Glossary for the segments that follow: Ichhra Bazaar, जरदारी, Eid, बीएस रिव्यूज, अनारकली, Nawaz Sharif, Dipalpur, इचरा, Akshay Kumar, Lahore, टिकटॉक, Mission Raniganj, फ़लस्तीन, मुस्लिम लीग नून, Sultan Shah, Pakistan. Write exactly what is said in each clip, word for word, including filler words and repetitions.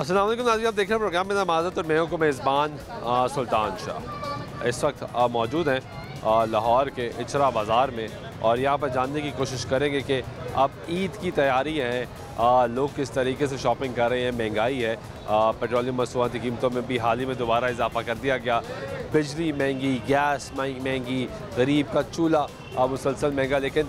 अस्सलाम वालेकुम नाज़रीन, आप देख रहे हैं प्रोग्राम में नमाज़त और मैं हूं मेज़बान सुल्तान शाह। इस वक्त आप मौजूद हैं लाहौर के इचरा बाज़ार में और यहाँ पर जानने की कोशिश करेंगे कि अब ईद की तैयारी है, लोग किस तरीके से शॉपिंग कर रहे हैं। महंगाई है, पेट्रोलियम मसनूआत की कीमतों में भी हाल ही में दोबारा इजाफा कर दिया गया। बिजली महंगी, गैस महंगी, गरीब का चूल्हा अब मुसलसल महंगा। लेकिन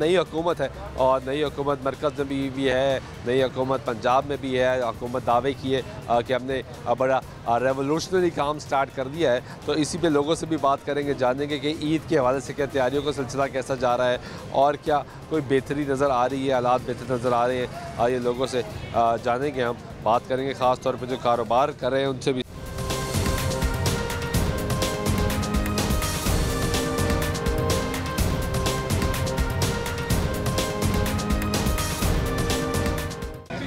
नई हुकूमत है और नई हुकूमत मरकज़ में भी, भी है, नई हुकूमत पंजाब में भी है। हुकूमत दावे की है कि हमने बड़ा रेवोल्यूशनरी काम स्टार्ट कर दिया है। तो इसी पे लोगों से भी बात करेंगे, जानेंगे कि ईद के हवाले से क्या तैयारियों का सिलसिला कैसा जा रहा है और क्या कोई बेहतरी नज़र आ रही है, हालात बेहतर नज़र आ रहे हैं। ये लोगों से जानेंगे, हम बात करेंगे ख़ास तौर पर जो कारोबार कर रहे हैं उनसे भी।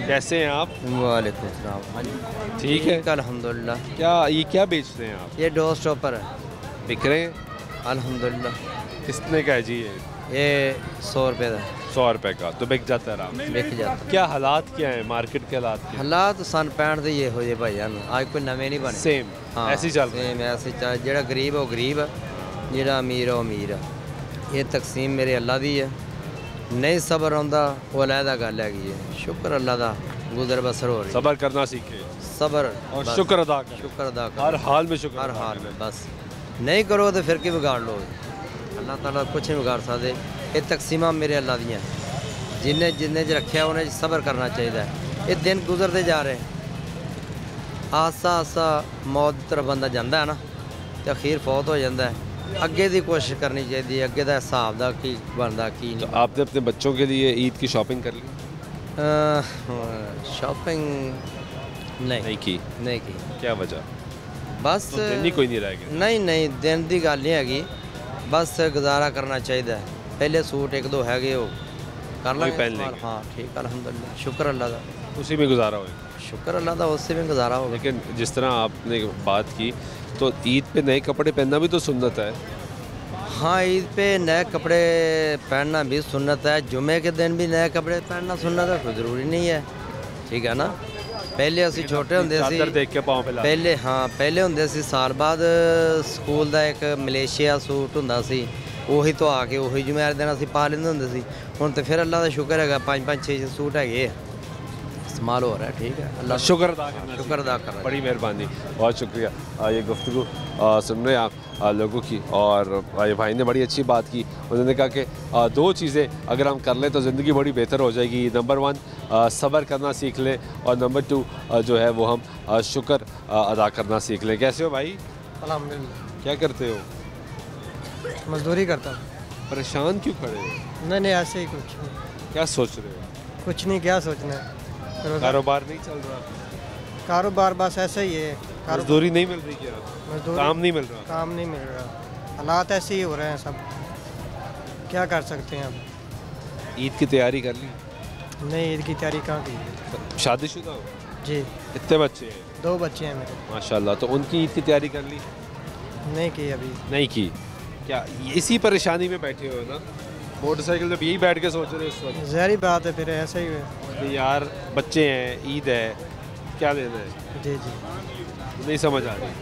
कैसे हैं आप? वालेकुम सलाम। हाँ जी ठीक है, अल्हम्दुलिल्लाह। क्या ये क्या बेच रहे हैं आप? ये डोर स्टॉपर है, बिक रहे हैं अल्हम्दुलिल्लाह। कितने का है जी ये? ये सौ रुपये का। सौ रुपये का तो बिक जाता है, बिक जाता। क्या हालात क्या हैं मार्केट के? हालात हालात सन पैंठ दे ये हो जाए भाई जान, आज कोई नवे नहीं बने। सेम हाँ ऐसे चल सेम ऐसे चल। जोड़ा गरीब है गरीब है, जोड़ा अमीर है अमीर है। ये तकसीम मेरे अल्लाह दी है, नहीं सबर आंदा वो अलहदा गल है। शुक्र अल्लाह दा, गुजर बसर हो रही। सबर करना सीखे, सबर और शुक्र अदा कर, शुक्र अदा कर हर हाल में, शुक्र हर हाल में। बस नहीं करो तो फिर कि बिगाड़ लो। अल्लाह ताला कुछ नहीं बिगाड़ सकते। ये तकसीम मेरे अल्लाह दियाँ, जिन्हें जिन्हें च रखे उन्हें सबर करना चाहिए। ये दिन गुजरते जा रहे हैं, आस्ता आस्ता मौत की तरफ बंदा जाता है ना, तो अखीर फौत हो जाता है। अगे की कोशिश करनी चाहिए, अगे का हिसाब का की बनता की। तो आपने अपने बच्चों के लिए ईद की शॉपिंग कर ली? शॉपिंग नहीं नहीं की नहीं की क्या वजह? बस तो दिन ही कोई नहीं रह गया। नहीं नहीं दिन की गल नहीं हैगी, बस गुजारा करना चाहिए। पहले सूट एक दो है वो कर लो पहन लेंगे। हाँ ठीक अल्हम्दुलिल्लाह, शुक्र अल्लाह का, उसी में गुजारा होगा। शुक्र अल्लाह का, उससे भी गुजारा होगा। लेकिन जिस तरह आपने बात की तो ईद पे नए कपड़े पहनना भी तो सुन्नत है। हाँ ईद पे नए कपड़े पहनना भी सुन्नत है, जुमे के दिन भी नए कपड़े पहनना सुन्नत है, कोई ज़रूरी नहीं है। ठीक है ना, पहले असं छोटे होंदे सी देख के पाओ पहले। हाँ पहले होंदे सी साल बाद स्कूल का एक मलेशिया सूट होंदा सी, ਉਹੀ तो आके ਉਹੀ जुमेर दिन ਅਸੀਂ पा ਲੈਂਦੇ ਹੁੰਦੇ ਸੀ। ਹੁਣ तो फिर अल्लाह का शुक्र है, पाँच पाँच छे छे सूट है, इस्तेमाल हो रहा है। ठीक है अल्लाह शुक्र अदा करना, शुक्र अदा करना। बड़ी मेहरबानी, बहुत शुक्रिया। ये गुफ्तगू सुन रहे आप लोगों की और ये भाई ने बड़ी अच्छी बात की। उन्होंने कहा कि दो चीज़ें अगर हम कर लें तो ज़िंदगी बड़ी बेहतर हो जाएगी। नंबर वन सब्र करना सीख लें और नंबर टू जो है वो हम शुक्र अदा करना सीख लें। कैसे हो भाई? अल्हम्दुलिल्लाह। क्या करते हो? मजदूरी करता हूँ। परेशान क्यों खड़े हो? नहीं नहीं ऐसे ही कुछ। क्या सोच रहे हो? कुछ नहीं, क्या सोचना है, कारोबार नहीं चल रहा। कारोबार बस ऐसा ही है, मजदूरी नहीं मिल रही, क्या काम नहीं मिल रहा? काम नहीं मिल रहा, हालात ऐसे ही हो रहे हैं सब, क्या कर सकते हैं अब। ईद की तैयारी कर ली? नहीं ईद की तैयारी कहाँ की। शादीशुदा हो? जी। कितने बच्चे हैं? दो बच्चे हैं मेरे माशाल्लाह। तो उनकी ईद की तैयारी कर ली? नहीं की अभी। नहीं की? क्या इसी परेशानी में बैठे हो ना? मोटरसाइकिल पे यही बैठ के सोच रहे हो इस वक्त? जहरी बात है, फिर ऐसा ही है यार, बच्चे हैं, ईद है, क्या लेना है। जी जी नहीं समझ आ रही।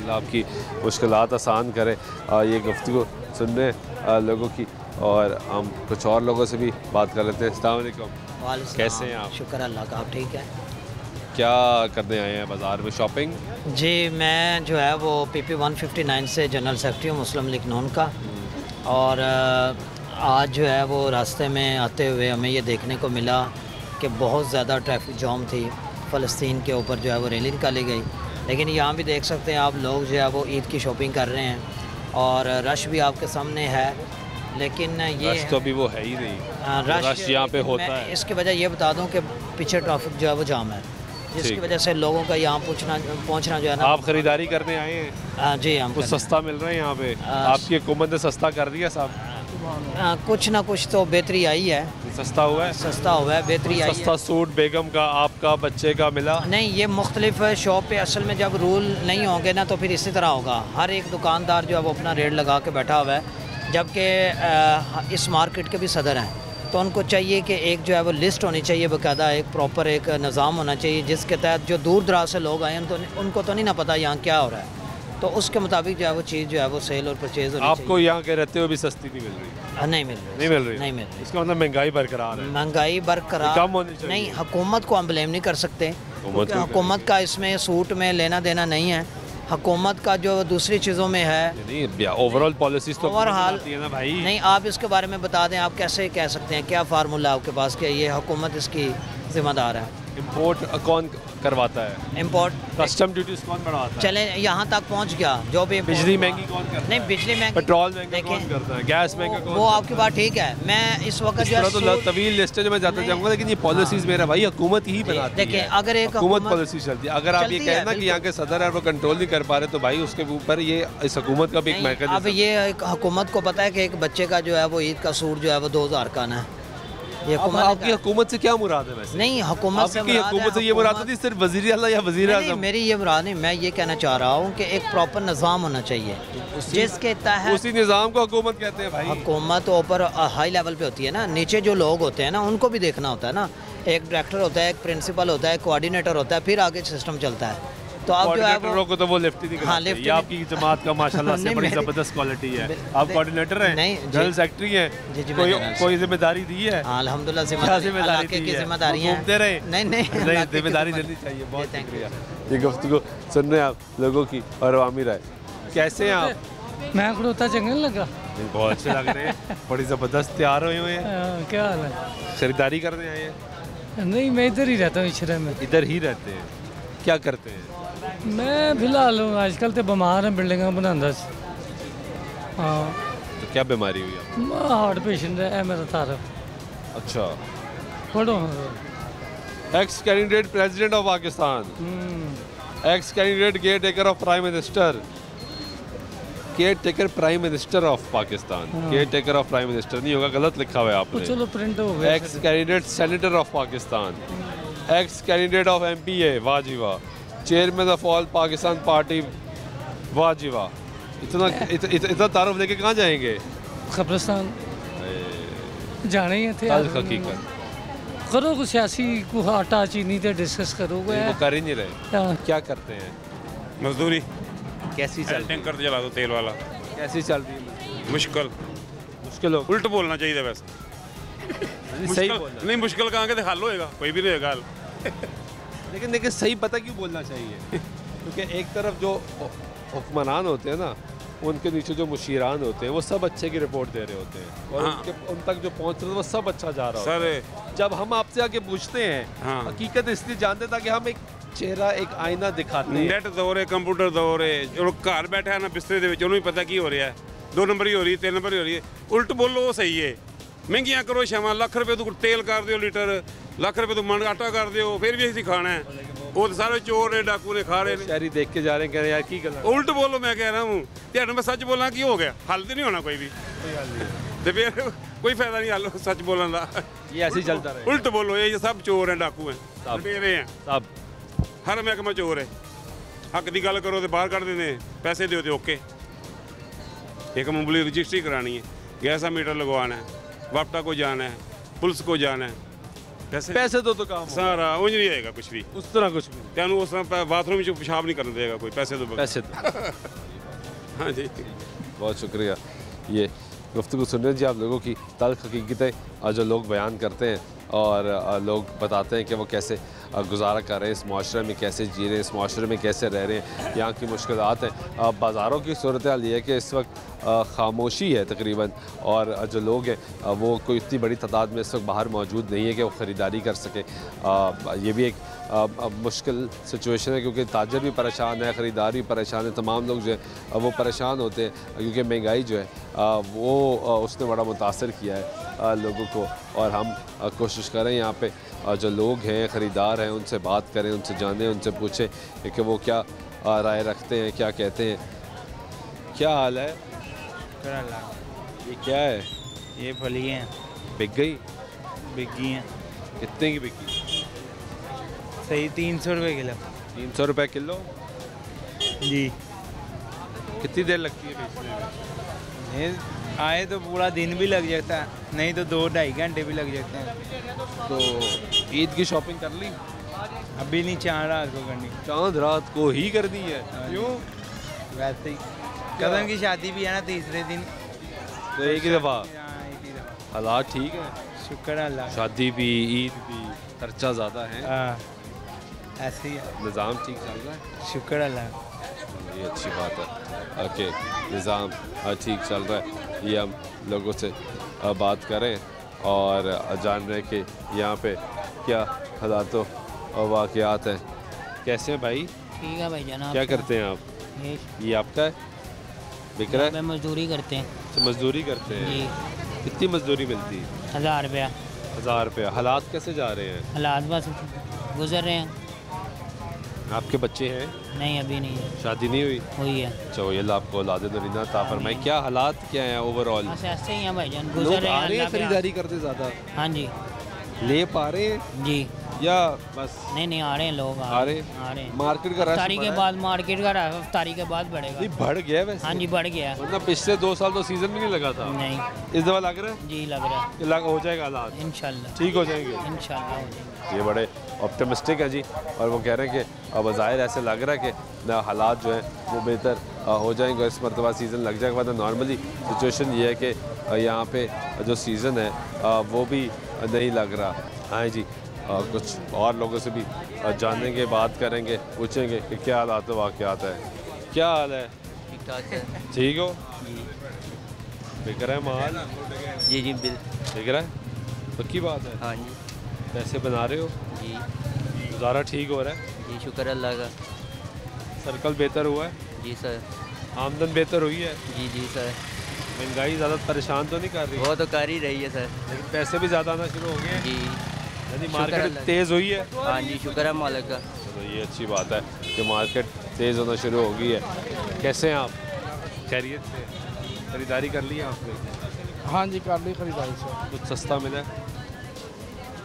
अल्लाह आपकी मुश्किलात आसान करे। ये गुफ्तगू सुन रहे लोगों की और हम कुछ और लोगों से भी बात कर लेते हैं। अस्सलाम वालेकुम, कैसे हैं आप? शुक्र अल्लाह का, आप ठीक हैं? क्या करने आए हैं बाज़ार में शॉपिंग? जी मैं जो है वो पीपी वन फिफ्टी नाइन से जनरल सेक्रेटरी हूँ मुस्लिम लीग नून का। और आज जो है वो रास्ते में आते हुए हमें ये देखने को मिला कि बहुत ज़्यादा ट्रैफिक जाम थी, फ़लस्तीन के ऊपर जो है वो रैली निकाली गई। लेकिन यहाँ भी देख सकते हैं आप, लोग जो है वो ईद की शॉपिंग कर रहे हैं और रश भी आपके सामने है। लेकिन ये रश तो भी वो है ही नहीं, रश यहाँ पे होता है। इसकी वजह ये बता दूँ कि पीछे ट्रैफिक जो है वो जाम है, जिसकी वजह से लोगों का यहाँ पूछना पहुँचना जो है ना। आप ख़रीदारी करने आए हैं? जी हम। कुछ सस्ता मिल रहा है यहाँ पे? आपकी हुकूमत ने सस्ता कर दिया साहब? आ, कुछ ना कुछ तो बेहतरी आई है। सस्ता हुआ है? सस्ता हुआ है, बेहतरी आई है। सस्ता सूट बेगम का, आपका, बच्चे का मिला? नहीं ये मुख्तलिफ शॉप पे असल में जब रूल नहीं होंगे ना तो फिर इसी तरह होगा। हर एक दुकानदार जो है वो अपना रेट लगा के बैठा हुआ है, जबकि इस मार्केट के भी सदर हैं तो उनको चाहिए कि एक जो है वो लिस्ट होनी चाहिए बाकायदा, एक प्रॉपर एक निज़ाम होना चाहिए जिसके तहत जो दूर दराज से लोग आए तो उनको तो नहीं ना पता यहाँ क्या हो रहा है, तो उसके मुताबिक जो है वो चीज़ जो है वो सेल और परचेज होनी चाहिए। आपको यहाँ के रहते हुए भी सस्ती नहीं मिल रही? नहीं मिल रही, नहीं मिल रही, नहीं मिल रही। इसका मतलब महंगाई बरकरार है? महंगाई बरकरार नहीं, हुकूमत को हम ब्लेम नहीं कर सकते, हुकूमत का इसमें सूट में लेना देना नहीं है, हुकूमत का जो दूसरी चीज़ों में है ओवरऑल पॉलिसीज तो ओवरऑल ना भाई। नहीं, आप इसके बारे में बता दें, आप कैसे कह सकते हैं, क्या फार्मूला आपके पास कि ये हुकूमत इसकी जिम्मेदार है? इम्पोर्ट कौन करवाता है? इम्पोर्ट कस्टम ड्यूटीज कौन बढ़ाता है? चले यहाँ तक पहुँच गया जो भी। बिजली महंगी कौन करता? नहीं, बिजली महंगी, पेट्रोल महंगा कौन करता है, गैस महंगा कौन? वो आपकी बात ठीक है, मैं इस वक्त जो है तो तवील लिस्ट में जाता जाऊँगा, लेकिन ये पॉलिसीज मेरा भाई हुकूमत ही बनाती है। देखिए अगर एक हुकूमत पॉलिसी चलती है, अगर आप ये कहना कि यहाँ के सदर है वो कंट्रोल नहीं कर पा रहे, तो भाई उसके ऊपर ये इस हुकूमत का भी एक महकमा। अब ये हुकूमत को पता है कि एक बच्चे का जो है वो ईद का सूट जो है वो दो हज़ार का ना है। अब आपकी हुकूमत से क्या मुराद है वैसे? नहीं, हुकूमत से हुकूमत से ये मुराद नहीं, सिर्फ वज़ीर आला या वज़ीर आज़म, मेरी ये मुराद नहीं। मैं ये कहना चाह रहा हूँ कि एक प्रॉपर निज़ाम होना चाहिए जिसके तहत उसी निज़ाम को हुकूमत कहते हैं भाई। हुकूमत ऊपर हाई लेवल पे होती है ना, नीचे जो लोग होते हैं ना उनको भी देखना होता है ना। एक डायरेक्टर होता है, एक प्रिंसिपल होता है, कोऑर्डिनेटर होता है, फिर आगे सिस्टम चलता है। तो आप जो है को तो वो लिफ्ट ही हाँ, ये आपकी जमात का माशाल्लाह से बड़ी ज़बरदस्त क्वालिटी है। आप कोऑर्डिनेटर हैं, जनरल सेक्रेटरी हैं, कोई कोई जिम्मेदारी दी है? अल्हम्दुलिल्लाह जिम्मेदारी दी है, घूमते रहे नहीं नहीं जिम्मेदारी देनी चाहिए। बहुत शुक्रिया, ये गुफ्तगू सुन रहे हैं आप लोगों की और अवामी राय। कैसे हैं आप? मैं खड़ोता जंगल लगा, बहुत अच्छे लग रहे हैं, बड़ी ज़बरदस्त तैयार हुए हुए हैं। क्या हाल है? खरीदारी करने आए हैं? नहीं, मैं इधर ही रहता हूँ, इछरा में। इधर ही रहते हैं? क्या करते हैं? मैं फिलहाल आजकल तो बीमार है, बिल्डिंगा बनांदा सी। हाँ, तो क्या बीमारी हुई आपको? मैं हार्ट पेशेंट है मेरा तारफ। अच्छा, पढ़ो। Ex candidate president of Pakistan, ex candidate caretaker of prime minister, caretaker prime minister of Pakistan, caretaker of prime minister नहीं होगा, गलत लिखा हुआ है आपने। चलो प्रिंट हो गया। Ex candidate senator of Pakistan, ex candidate of M P A, वाह जी वाह, chairman of all Pakistan party, वाह जी वाह। इतना इत, इत, इतना तारुफ लेके कहाँ जाएंगे? कब्रिस्तान जाने ही थे। हकीकत करो, कुछ सियासी को आटा चीनी तो डिस्कस करोगे, कर ही नहीं रहे। क्या करते हैं? मजदूरी कैसी चलती है? चला दो तेल वाला। कैसी चलती है? मुश्किल मुश्किल हो, उल्ट बोलना चाहिए वैसे। सही नहीं, मुश्किल कहाँ के हल होएगा? कोई भी नहीं होगा हल। लेकिन देखिए सही पता क्यों बोलना चाहिए, क्योंकि तो एक तरफ जो हुक्मरान होते हैं ना, उनके नीचे जो मुशीरान होते हैं वो सब अच्छे की रिपोर्ट दे रहे होते हैं और हाँ। उनके उन तक जो पहुंच रहे हैं वो सब अच्छा जा रहा होता है। जब हम आपसे आके पूछते हैं हाँ। हकीकत इसलिए जानते ताकि हम एक चेहरा, एक आईना दिखाते हैं। नेट दौरे, कंप्यूटर दौरे, जो घर बैठा ना बिस्तरे के भी पता की हो रहा है, दो नंबर ही हो रही है, तीन नंबर ही हो रही है। उल्ट बोलो सही है, महंगियाँ करो शमा, लख रुपये तो तेल कर दो लीटर, लख रुपये तो मन आटा कर दो, फिर भी असी खाना है। वो तो सारे चोर ने, डाकू ने खा रहे शहरी देख के जा रहे हैं, कह रहे यार की गलत। उल्ट बोलो, मैं कह रहा हूँ ध्यान में सच बोलना की हो गया, हल तो नहीं होना कोई भी, तो फिर कोई फायदा नहीं हल सच बोलने का। ये ऐसे ही चलता रहा, उल्ट बोलो, ये सब चोर हैं, डाकू हैं, लुटेरे हैं, सब हर महकमा चोर है। हक की गल करो तो बाहर कढ़ देते हैं, पैसे दो तो ओके। एक मामूली रजिस्ट्री करानी है, गैस का मीटर लगवाना है, वापटा को जाना है, पुलिस को जाना है, पैसे पैसे दो तो काम सारा उंज नहीं आएगा कुछ भी, उस तरह कुछ भी तेन उस तरह बाथरूम में पेशाब नहीं करने देगा कोई, पैसे दो पैसे दो। हाँ जी, बहुत शुक्रिया। ये गुफ्तगू सुन रहे जी आप लोगों की, तल्ख हकीकतें जो लोग बयान करते हैं और लोग बताते हैं कि वो कैसे गुजारा कर रहे हैं, इस माशरे में कैसे जी रहे हैं, इस माशरे में कैसे रह रहे हैं, यहाँ की मुश्किलात हैं। बाज़ारों की सूरत हाल ये है कि इस वक्त खामोशी है तकरीबन, और जो लोग हैं वो कोई इतनी बड़ी तादाद में इस वक्त बाहर मौजूद नहीं है कि वो ख़रीदारी कर सकें। ये भी एक आ, मुश्किल सिचुएशन है, क्योंकि ताजर भी परेशान है, ख़रीदार भी परेशान है, तमाम लोग जो है वो परेशान होते हैं, क्योंकि महंगाई जो है आ, वो आ, उसने बड़ा मुतासर किया है आ, लोगों को। और हम आ, कोशिश करें यहाँ पे आ, जो लोग हैं, ख़रीदार हैं, उनसे बात करें, उनसे जानें, उनसे पूछें कि वो क्या आ, राय रखते हैं, क्या कहते हैं। क्या हाल है? ये क्या है? ये फलियाँ हैं। बिक गई? बिक गई हैं। कितने की बिकी? सही तीन सौ रुपये किलो। तीन सौ रुपये किलो जी। कितनी देर लगती है बेचने में? आए तो पूरा दिन भी लग जाता है, नहीं तो दो ढाई घंटे भी लग जाते हैं। तो ईद की शॉपिंग कर ली? अभी नहीं, चांद रात को करनी। चांद रात को ही कर दी है? क्यों? वैसे ही कज़न की शादी भी है ना तीसरे दिन, तो एक ही दफ़ा। हालात ठीक है, शुक्र अल्लाह। शादी भी ईद भी खर्चा ज़्यादा है, ऐसे ही निज़ाम ठीक चल रहा है, शुक्र अल्लाह। ये अच्छी बात है। ओके, निज़ाम ठीक चल रहा है, ये हम लोगों से बात करें और जान रहे कि यहाँ पे क्या हालातों और वाक़यात हैं। कैसे हैं भाई? ठीक है भाई जान। क्या करते हैं आप? ये आपका है? बिक रहा है? मजदूरी करते हैं। तो मजदूरी करते हैं, कितनी मजदूरी मिलती है? हज़ार रुपया। हज़ार रुपया। हालात कैसे जा रहे हैं? हालात बस गुजर रहे हैं। आपके बच्चे हैं? नहीं, अभी नहीं है। शादी नहीं हुई? हुई है। अच्छा, अल्लाह आपको औलाद नरीना अता फरमाए। क्या हालात क्या हैं ओवरऑल? ऐसे ही हैं भाईजान, गुजर रहे हैं। आ रहे हैं खरीदारी करते ज़्यादा? हाँ जी। ले पा रहे हैं जी या बस? नहीं नहीं, आ रहे हैं लोग, आ रहे हैं आ रहे हैं। मार्केट का रश तारीख के बाद, मार्केट का रश तारीख के बाद बढ़ेगा। बढ़ गया है? हाँ जी बढ़ गया है, मतलब पिछले दो साल तो सीज़न भी नहीं लगा था। नहीं, इस दफ़ा लग रहा है जी, लग रहा है हो जाएगा हालात इंशाल्लाह, ठीक हो जाएंगे इंशाल्लाह। ये बड़े ऑप्टिमिस्टिक है जी, और वो कह रहे हैं कि अब ज़ाहिर ऐसे लग रहा है कि ना हालात जो हैं वो बेहतर हो जाएंगे और इस मरतबा सीज़न लग जाएगा। वरना नॉर्मली सिचुएशन ये है कि यहाँ पे जो सीज़न है वो भी नहीं लग रहा। हाँ जी, कुछ और लोगों से भी जानेंगे, बात करेंगे, पूछेंगे कि क्या हालात वाक़यात है। क्या हाल है? ठीक ठाक है। ठीक हो? बिक रहा है माल? जी जी बिल बिक रहा है, पक्की बात है। हाँ जी। पैसे बना रहे हो? जी। गुजारा ठीक हो रहा है? जी शुक्र अल्लाह का। सर्कल बेहतर हुआ है? जी सर। आमदन बेहतर हुई है? जी जी सर। महंगाई ज़्यादा परेशान तो नहीं कर रही? वो तो कर ही रही है सर, लेकिन पैसे भी ज़्यादा आना शुरू हो गए। जी, यानी मार्केट तेज़ हुई है? हाँ जी शुक्र है मालिक का। तो ये अच्छी बात है कि मार्केट तेज़ होना शुरू हो गई है। कैसे हैं आप? खैरियत से? ख़रीदारी कर ली है आपने? हाँ जी कर ली खरीदारी सर। कुछ सस्ता मिला?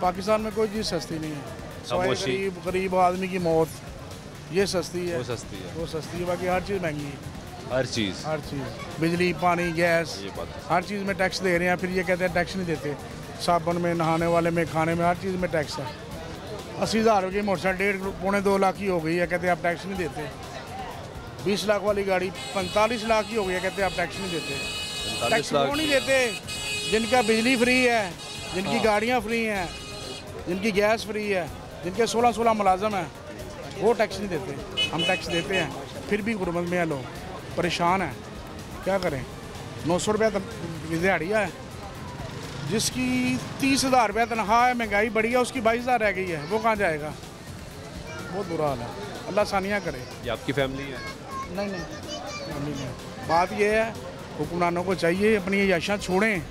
पाकिस्तान में कोई चीज़ सस्ती नहीं है। गरीब गरीब आदमी की मौत ये सस्ती है, वो सस्ती है, वो सस्ती है, बाकी हर चीज़ महंगी है। हर चीज़ हर चीज़ बिजली पानी गैस हर चीज़ में टैक्स दे रहे हैं। फिर ये कहते हैं टैक्स नहीं देते, साबुन में नहाने वाले में खाने में हर चीज़ में टैक्स है। अस्सी हज़ार की मोटरसाइकिल डेढ़ पौने दो लाख की हो गई है, कहते हैं आप टैक्स नहीं देते। बीस लाख वाली गाड़ी पैंतालीस लाख की हो गई है, कहते हैं आप टैक्स नहीं देते। टैक्स वो नहीं देते जिनका बिजली फ्री है, जिनकी गाड़ियाँ फ्री हैं, जिनकी गैस फ्री है, जिनके सोलह सोलह मुलाजम हैं, वो टैक्स नहीं देते। हम टैक्स देते हैं, फिर भी गुरबत में है लोग, परेशान हैं, क्या करें। नौ सौ रुपया दिहाड़िया है, जिसकी तीस हज़ार रुपया तनख्वाह है, महंगाई बढ़ी है, उसकी बाईस हज़ार रह गई है, वो कहाँ जाएगा। बहुत बुरा हाल है, अल्लाह सानिया करे। ये आपकी फैमिली है? नहीं नहीं, फैमिली नहीं। बात यह है हुक्मरानों को चाहिए अपनी याशां छोड़ें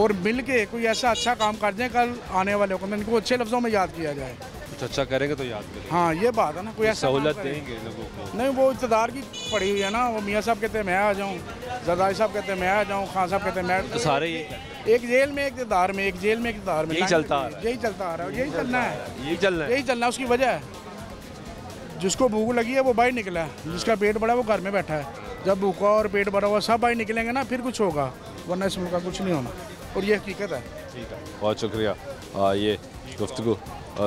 और मिल के कोई ऐसा अच्छा काम कर दें, कल आने वाले को इनको अच्छे लफ्ज़ों में याद किया जाए। कुछ अच्छा करेंगे तो याद करेंगे। हाँ ये बात है ना, कोई ऐसा सहूलत देंगे लोगों को। नहीं वो इक़्तदार की पड़ी हुई है ना, वो मियाँ साहब कहते हैं मैं आ जाऊँ, जरदारी साहब कहते हैं मैं आ जाऊँ, खान साहब कहते हैं मैं। तो सारे एक जेल में इक़्तदार में, एक जेल में इक़्तदार में, यही चलता आ रहा है, यही चलता आ रहा है, यही चलना है, यही चलना है, यही चलना है। उसकी वजह है जिसको भूख लगी है वो बाहर निकला है, जिसका पेट भरा है वो घर में बैठा है। जब भूखा और पेट भरा हुआ सब बाहर निकलेंगे ना फिर कुछ होगा, वरना इस मुल्क का कुछ नहीं होना, और ये हकीकत है। ठीक है, बहुत शुक्रिया। ये गुफ्तगू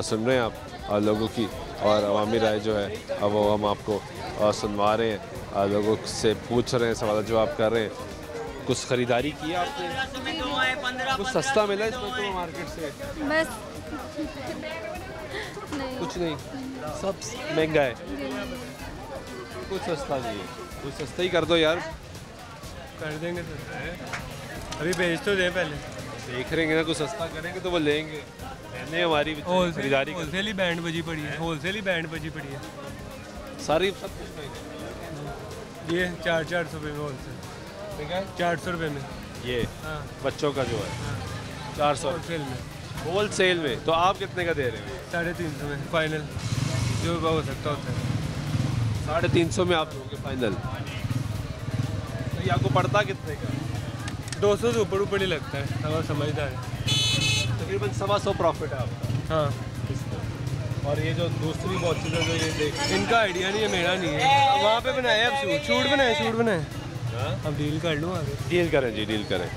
सुन रहे हैं आप लोगों की, और अवामी राय जो है वो हम आपको सुनवा रहे हैं, लोगों से पूछ रहे हैं, सवाल जवाब कर रहे हैं। कुछ ख़रीदारी की आपने? कुछ सस्ता मिला इसमें तो मार्केट से? बस नहीं। कुछ नहीं, सब महंगा है, कुछ सस्ता नहीं है। कुछ सस्ता ही कर दो यार। कर देंगे सस्ता, अभी भेज तो दें, पहले देख रहे हैं ना, कुछ सस्ता करेंगे तो वो लेंगे। मैंने हमारी खरीदारी होलसेल ही बैंड बजी पड़ी है, होलसेल ही बैंड बजी पड़ी है सारी, सब कुछ महंगा। ये चार चार सौ रुपये में होलसेल, ठीक है चार सौ रुपये में ये। हाँ बच्चों का जो है चार सौ होलसेल में, होलसेल में। तो आप कितने का दे रहे हो? साढ़े तीन सौ में फाइनल, जो हो सकता होता है। साढ़े तीन सौ में आप दोगे फाइनल? तो ये आपको पड़ता कितने का? दो सौ से ऊपर ऊपर ही लगता है, सवा समझदार है, तकरीबन सवा सौ प्रॉफिट है आपका। हाँ, और ये जो दूसरी वॉचेज है जो ये देख, इनका आइडिया नहीं है, मेरा नहीं है, वहाँ पे बनाया। अब शूट शूट बनाए शूट बनाए अब डील कर लूँ आगे। डील करें जी, डील करें।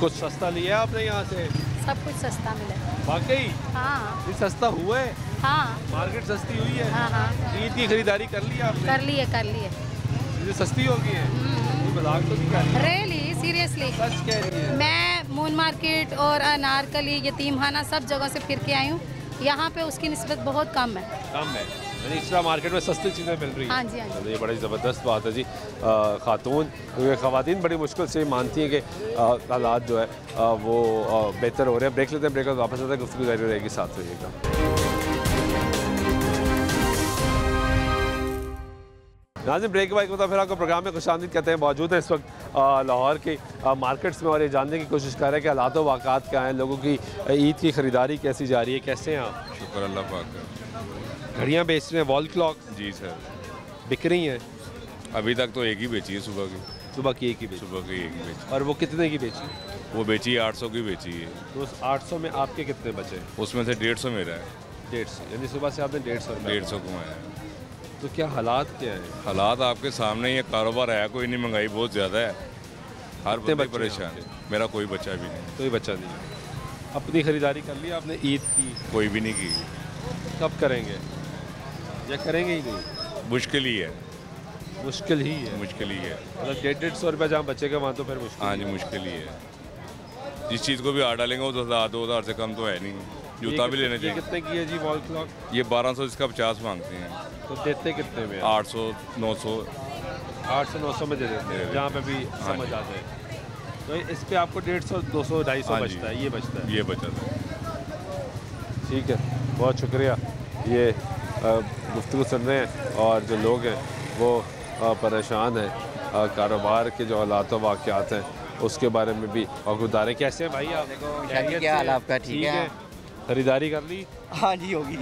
कुछ सस्ता लिया आपने यहाँ से? सब कुछ सस्ता मिला। वाकई? हाँ। सस्ता हुआ है? हाँ। मार्केट सस्ती हुई है? हाँ हाँ। ईद की खरीदारी कर ली आपने? कर ली है, कर ली है। सस्ती हो गई है? मजाक तो नहीं कर रही? सीरियसली सच कह रही है। मैं मून मार्केट और अनारकली यतीमखाना सब जगह से फिर के आई हूँ, यहाँ पे उसकी निस्बत बहुत कम है। कम है यानी इचरा मार्केट में सस्ती चीज़ें मिल रही हैं। हाँ जी हाँ जी, ये बड़ी ज़बरदस्त बात है जी। खातून ख़वातीन बड़ी मुश्किल से मानती हैं कि हालात जो है आ, वो आ, बेहतर हो रहे हैं। ब्रेक लेते हैं, ब्रेक और वापस आता है, गुफ्तगू जारी रहेगी, साथ रहिएगा। नाज़िम ब्रेक के बाद मतलब फिर आपको प्रोग्राम में खुशामदीद कहते हैं। मौजूद हैं इस वक्त लाहौर के मार्केट्स में और ये जानने की कोशिश कर रहे हैं कि हालात वाक़ात क्या हैं, लोगों की ईद की ख़रीदारी कैसी जा रही है। कैसे हैं आप? शुक्र अल्लाह पाक का। घड़ियाँ बेच रहे हैं, वॉल क्लॉक? जी सर। बिक रही हैं? अभी तक तो एक ही बेची है, सुबह की सुबह की एक ही बेची सुबह की एक ही बेची। और वो कितने की बेची? वो बेची आठ सौ की बेची है। तो उस आठ सौ में आपके कितने बचे? उसमें से डेढ़ सौ मेरा है। डेढ़ सौ यानी सुबह से आपने डेढ़ सौ डेढ़ सौ कमाया है। तो क्या हालात क्या है? हालात आपके सामने, ये कारोबार है कोई नहीं, महंगाई बहुत ज़्यादा है, हर बंदे परेशान है। मेरा कोई बच्चा भी नहीं, कोई बच्चा नहीं। अपनी ख़रीदारी कर ली आपने ईद की? कोई भी नहीं की। कब करेंगे या करेंगे ही नहीं? मुश्किल ही है, मुश्किल ही है, मुश्किल ही है। मतलब डेढ़ डेढ़ सौ रुपया जहाँ बचेगा वहाँ तो फिर मुश्किल। हाँ जी, मुश्किल ही है। जिस चीज़ को भी आड़ डालेंगे वो दस हज़ार दो हज़ार से कम तो है नहीं। जूता भी लेने चाहिए। कितने की है जी वॉल क्लॉक? ये बारह सौ इसका पचास मांगते हैं। तो देते कितने में? आठ सौ नौ सौ आठ सौ नौ सौ में दे देते हैं, जहाँ पे भी समझ आते हैं। तो इस पर आपको डेढ़ सौ दो सौ ढाई सौ बचता है, ये बचता है, ये बचता है। ठीक है, बहुत शुक्रिया। ये गुफ्तगू सुन रहे हैं और जो लोग हैं वो परेशान हैं, कारोबार के जो हालात वाक़ियात हैं उसके बारे में भी। और गुजारे कैसे हैं भाई आप? ठीक है, खरीदारी कर ली? हाँ जी, होगी।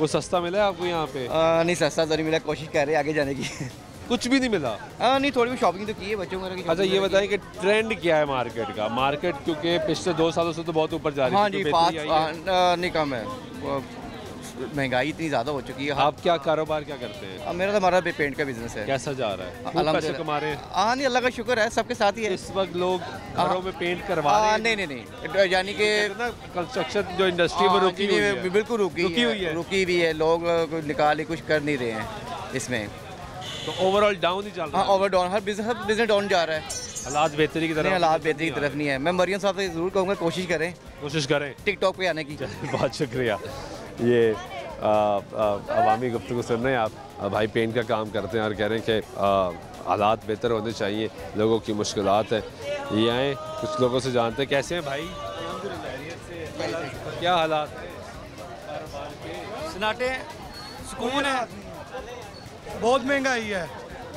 वो सस्ता मिला है आपको यहाँ पे? आ, नहीं सस्ता तो नहीं मिला, कोशिश कर रहे हैं आगे जाने की। कुछ भी नहीं मिला? आ, नहीं, थोड़ी भी शॉपिंग तो की है बच्चों की। अच्छा ये बताएं कि ट्रेंड क्या है मार्केट का? मार्केट क्योंकि पिछले दो सालों से तो बहुत ऊपर जा रही है। हाँ जी, पाँच नहीं कम है, महंगाई इतनी ज़्यादा हो चुकी है। आप क्या कारोबार क्या करते हैं? मेरा तो हमारा पेंट का बिजनेस है। कैसा जा रहा है? पैसे कमा रहे हैं? हाँ नहीं, अल्लाह का शुक्र है, सबके साथ ही है। इस वक्त लोग घरों में पेंट करवा रहे हैं? नहीं नहीं नहीं, यानी कि कंस्ट्रक्शन जो इंडस्ट्री में रुकी हुई है, बिल्कुल रुकी रुकी हुई है, रुकी हुई है। लोग निकाले कुछ कर नहीं रहे हैं इसमें, तो ओवरऑल डाउन ही चल रहा है। हाँ, ओवर डाउन, हर बिजनेस डाउन जा रहा है। हालात बेहतरी की तरफ नहीं, हालात बेहतरी की तरफ नहीं है। मैं मरियम साहब से ज़रूर कहूँगा कोशिश करें, कोशिश करें टिकटॉक पे आने की। बहुत शुक्रिया। ये अवामी गुफ्तगू सुन रहे हैं आप। भाई पेंट का काम करते हैं और कह रहे हैं कि हालात बेहतर होने चाहिए, लोगों की मुश्किलात है। ये आएँ कुछ लोगों से जानते हैं। कैसे हैं भाई? क्या हालात? सन्नाटे, सुकून है। बहुत महंगाई है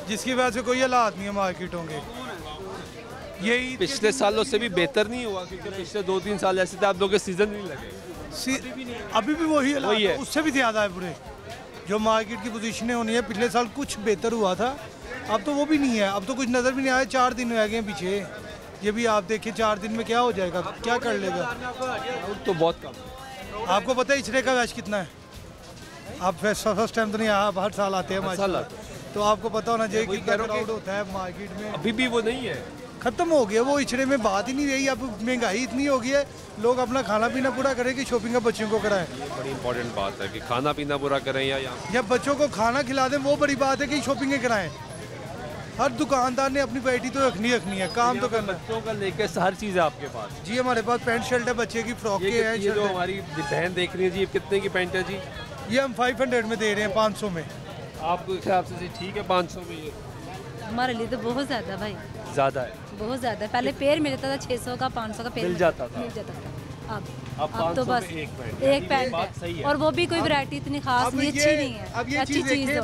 जिसकी वजह से कोई हालात नहीं है मार्केटों के। यही पिछले सालों से भी बेहतर नहीं हुआ क्योंकि पिछले दो तीन साल ऐसे थे आप लोगों के सीज़न नहीं लगे। सी, अभी भी वही हालात है, उससे भी ज़्यादा है बुरे। जो मार्केट की पोजीशनें होनी है, पिछले साल कुछ बेहतर हुआ था, अब तो वो भी नहीं है। अब तो कुछ नज़र भी नहीं आया। चार दिन रह गए पीछे, ये भी आप देखिए चार दिन में क्या हो जाएगा, क्या कर लेगा। तो बहुत कम। आपको पता है इचरे का वैश कितना है? आप फर्स्ट टाइम तो नहीं आया, आप हर साल आते हैं माशाल्लाह, तो आपको पता होना चाहिए कि क्या क्राउड होता है मार्केट में। अभी भी वो नहीं है, ख़त्म हो गया वो। इचड़े में बात ही नहीं रही। अब महंगाई इतनी हो गई है, लोग अपना खाना पीना पूरा करें कि शॉपिंग का बच्चों को कराएं। ये बड़ी इंपॉर्टेंट बात है कि खाना पीना पूरा करें या या बच्चों को खाना खिला दें, वो बड़ी बात है कि शॉपिंग कराएं। हर दुकानदार ने अपनी पेटी तो रखनी रखनी है, काम तो करना। बच्चों का लेकर हर चीज़ है आपके पास? जी, हमारे पास पैंट शर्ट है, बच्चे की फ्रॉक के हैं। जो हमारी बहन देख रही है जी, कितने की पैंट है जी? ये हम फाइव हंड्रेड में दे रहे हैं, पाँच सौ में। आपको हिसाब से ठीक है पाँच सौ में? ये हमारे लिए तो बहुत ज़्यादा भाई, ज़्यादा है, बहुत ज़्यादा। पहले पेयर मिलता था छः सौ का, पाँच सौ का पेयर मिल जाता था, मिल जाता था। अब अब तो बस एक पैंट, एक पैंट है, और वो भी कोई वैरायटी इतनी खास नहीं, अच्छी नहीं है। अब ये चीज़ देखिए,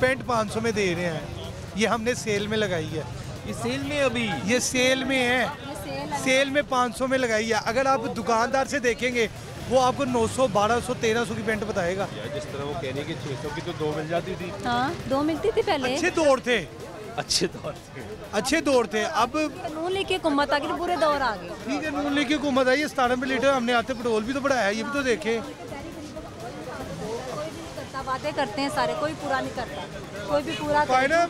पैंट पाँच सौ में दे रहे हैं, ये हमने सेल में लगाई है। ये सेल में? अभी ये सेल में है, सेल में पाँच सौ में लगाई है। अगर आप दुकानदार से देखेंगे वो आपको नौ सौ, बारह सौ, तेरह सौ की पेंट बताएगा। जिस तरह वो कह रही कि छः सौ की तो दो मिल जाती थी। हाँ, दो मिलती थी पहले। अच्छे दौर थे, अच्छे दौर थे, अच्छे दौर थे। अब नून लीग की हुकूमत आ गई तो बुरे दौर आ गए। ठीक है, नून लीग की हुकूमत आई है, सतानवे लीटर हमने आते पेट्रोल भी तो बढ़ाया, ये भी तो देखे। वादे करते हैं सारे, कोई पूरा नहीं करता, कोई भी पूरा करता।